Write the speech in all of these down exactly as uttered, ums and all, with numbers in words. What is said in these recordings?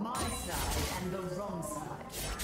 My side and the wrong side.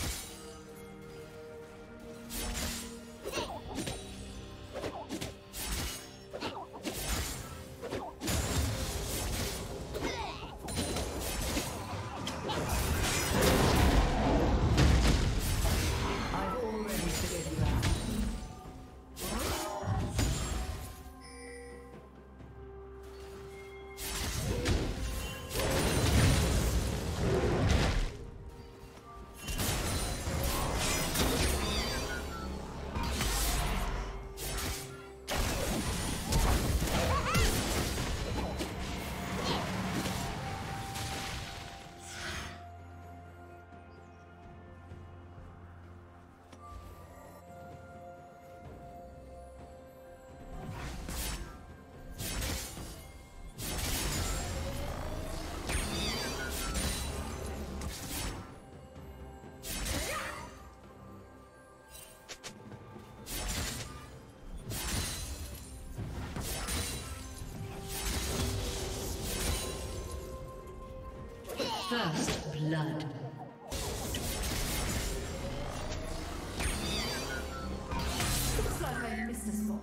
First blood. Looks like I missed a spot.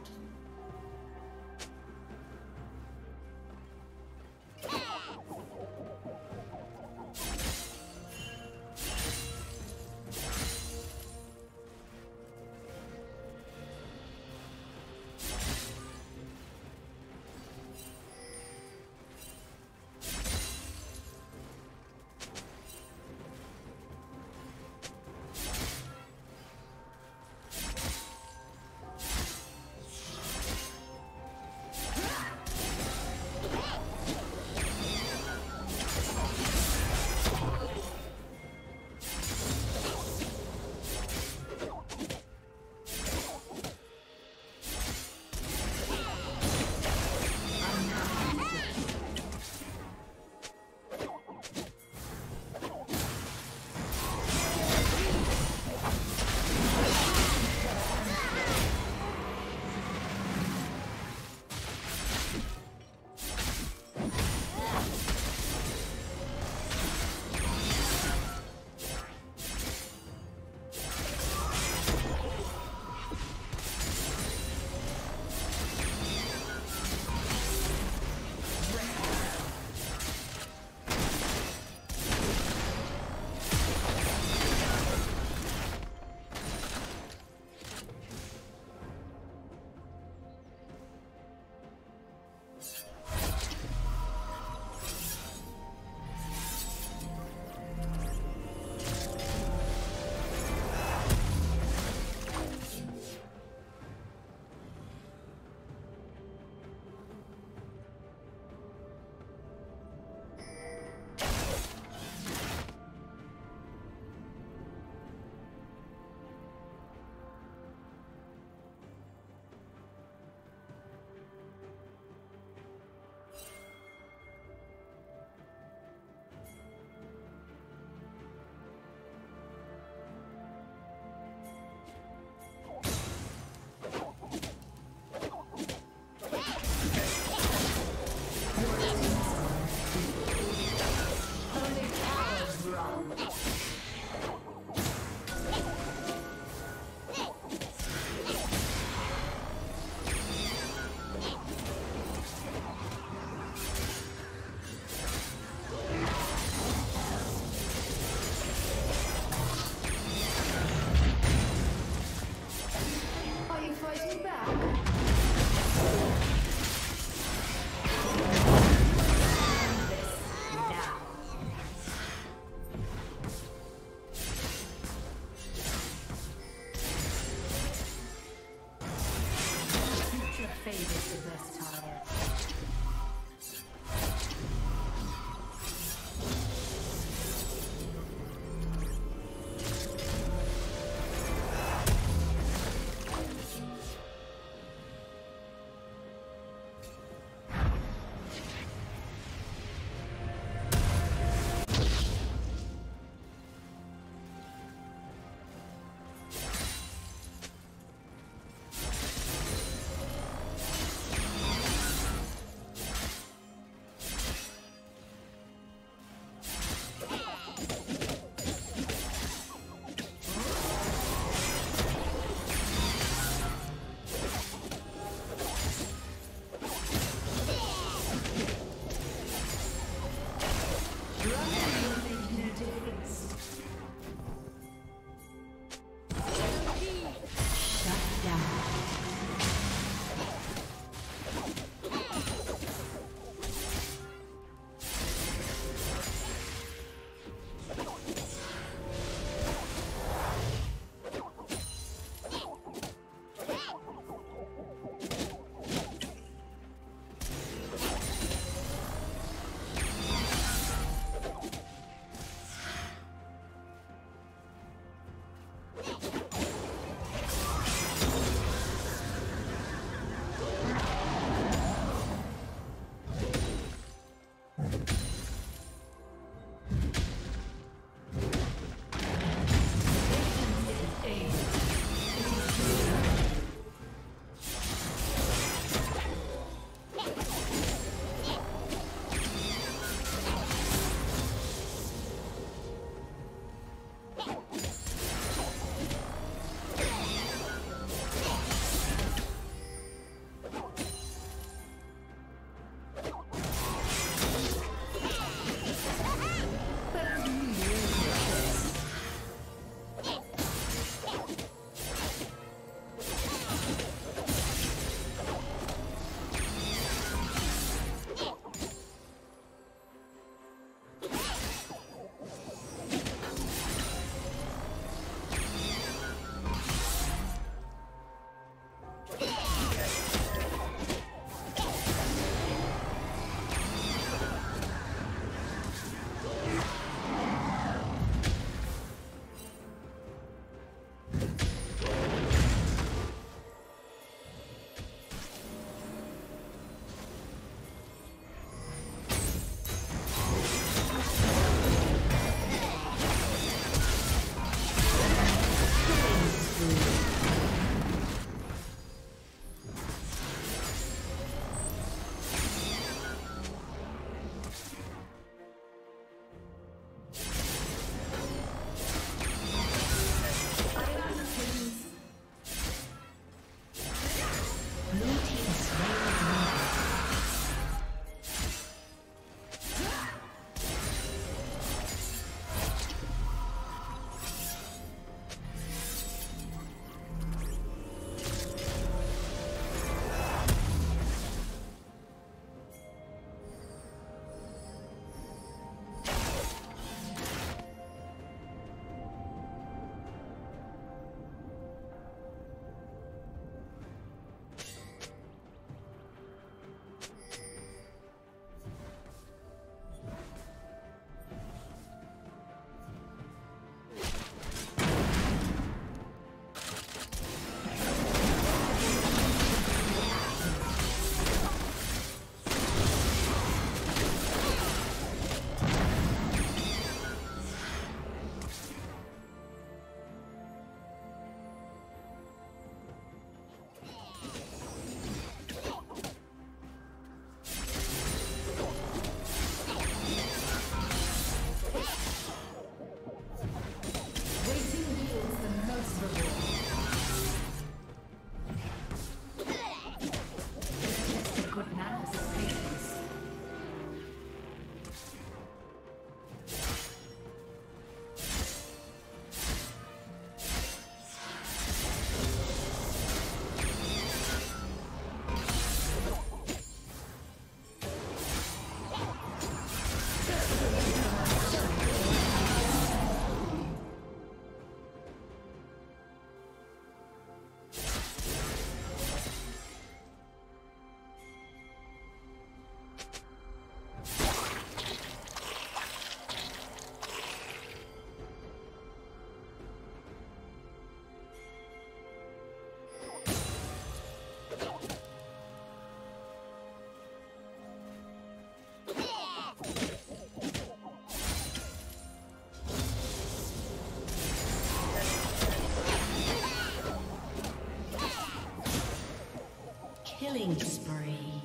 Killing spree.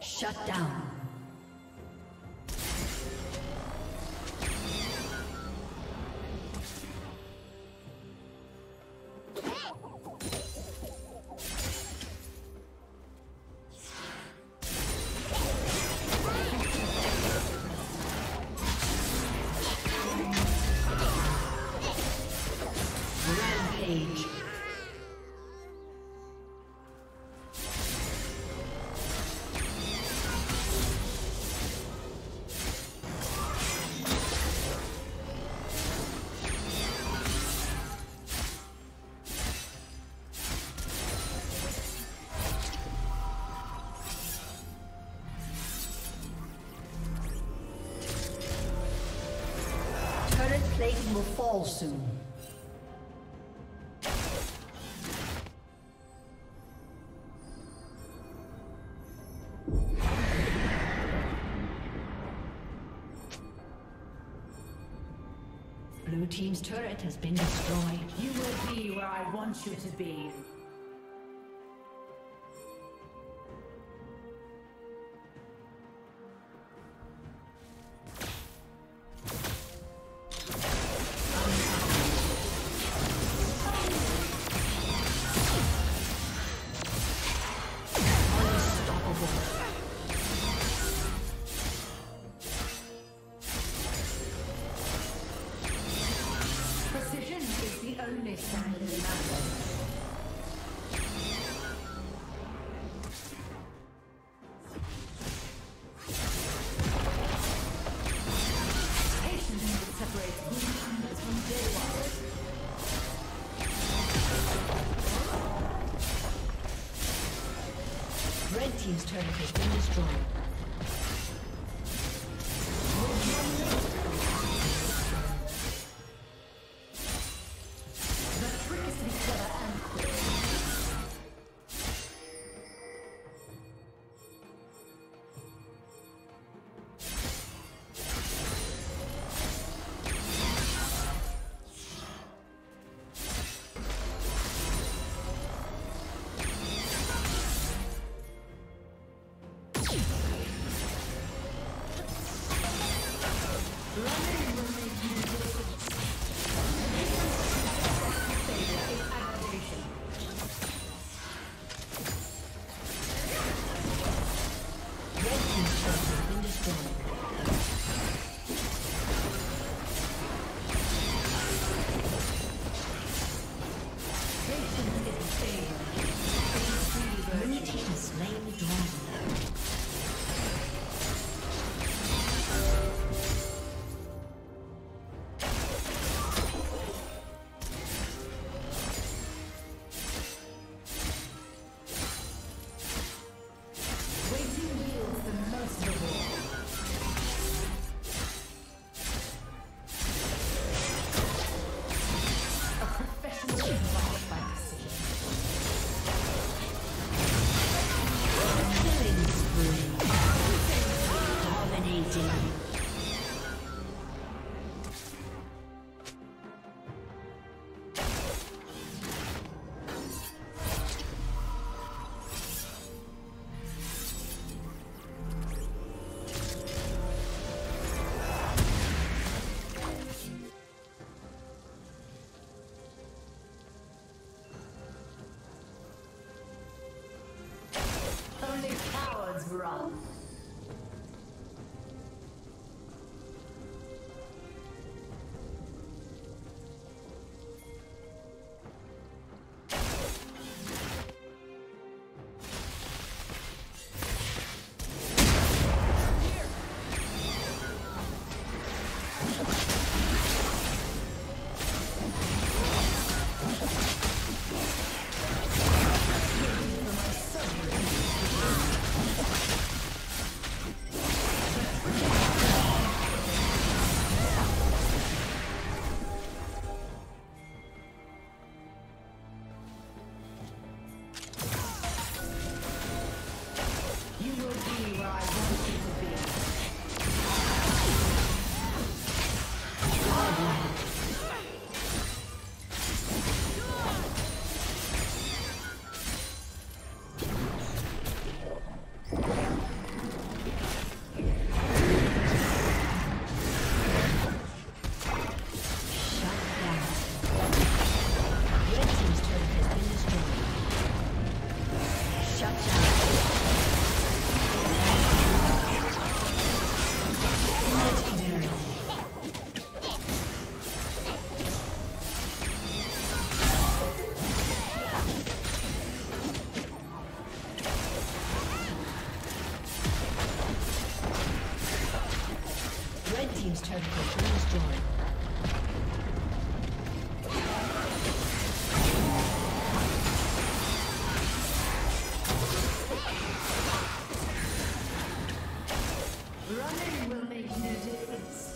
Shut down. nation will fall soon. Blue team's turret has been destroyed. You will be where I want you to be. Red team's turret has been destroyed. Wrong. Running will make no difference.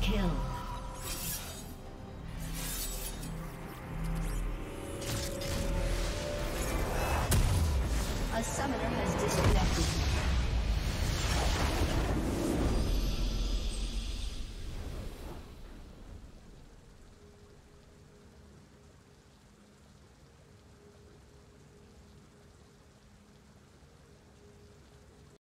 Kill.